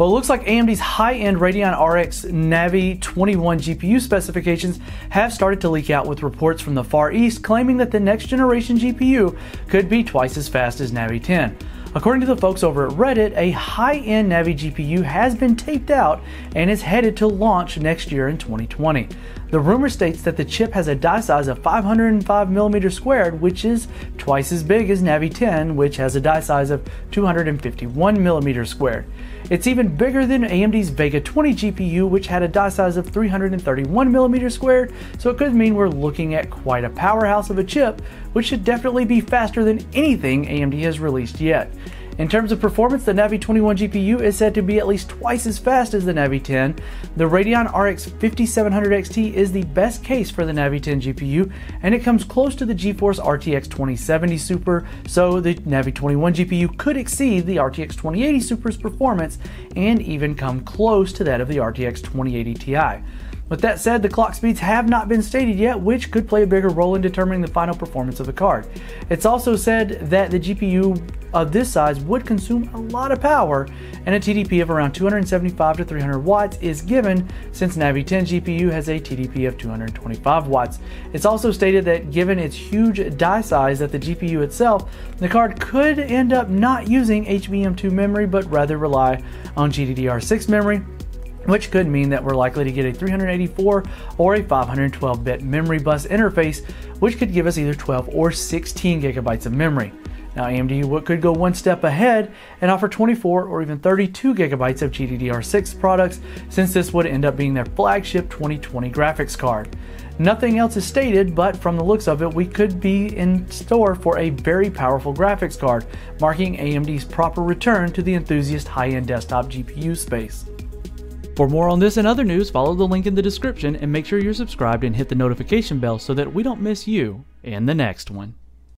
Well, it looks like AMD's high-end Radeon RX Navi 21 GPU specifications have started to leak out, with reports from the Far East claiming that the next-generation GPU could be twice as fast as Navi 10. According to the folks over at Reddit, a high-end Navi GPU has been taped out and is headed to launch next year in 2020. The rumor states that the chip has a die size of 505mm², which is twice as big as Navi 10, which has a die size of 251mm². It's even bigger than AMD's Vega 20 GPU, which had a die size of 331mm², so it could mean we're looking at quite a powerhouse of a chip, which should definitely be faster than anything AMD has released yet. In terms of performance, the Navi 21 GPU is said to be at least twice as fast as the Navi 10. The Radeon RX 5700 XT is the best case for the Navi 10 GPU, and it comes close to the GeForce RTX 2070 Super, so the Navi 21 GPU could exceed the RTX 2080 Super's performance and even come close to that of the RTX 2080 Ti. With that said, the clock speeds have not been stated yet, which could play a bigger role in determining the final performance of the card. It's also said that the GPU of this size would consume a lot of power, and a TDP of around 275 to 300 watts is given, since Navi 10 GPU has a TDP of 225 watts. It's also stated that given its huge die size at the GPU itself, the card could end up not using HBM2 memory, but rather rely on GDDR6 memory, which could mean that we're likely to get a 384 or a 512-bit memory bus interface, which could give us either 12 or 16 gigabytes of memory. Now, AMD could go one step ahead and offer 24 or even 32 gigabytes of GDDR6 products, since this would end up being their flagship 2020 graphics card. Nothing else is stated, but from the looks of it, we could be in store for a very powerful graphics card, marking AMD's proper return to the enthusiast high-end desktop GPU space. For more on this and other news, follow the link in the description and make sure you're subscribed and hit the notification bell so that we don't miss you in the next one.